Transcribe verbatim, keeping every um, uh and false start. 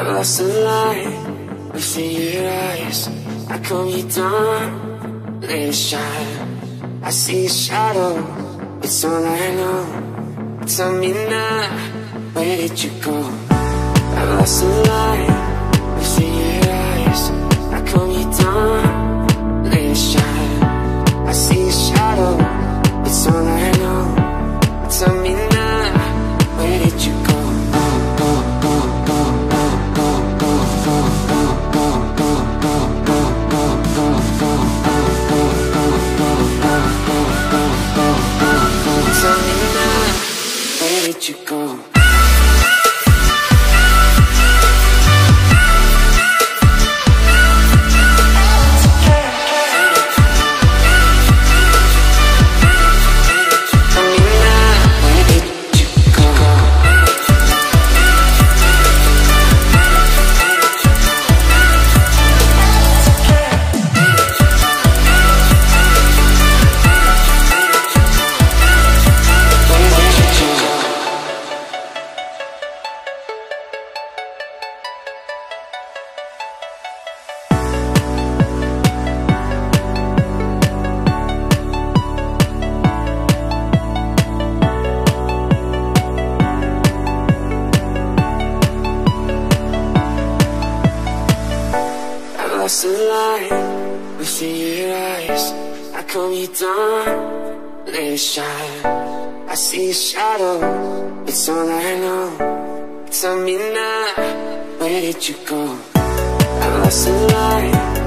I lost the light within your eyes. I call you dawn, let it shine. I see a shadow, it's all I know. Tell me now, where did you go? I lost the light within your eyes. I call you dawn, let it shine. I see a shadow, it's all I know. Tell me now, where did you go? Oh, oh. Tell me now, where did you go? Tell me now, where did you go? I lost the light.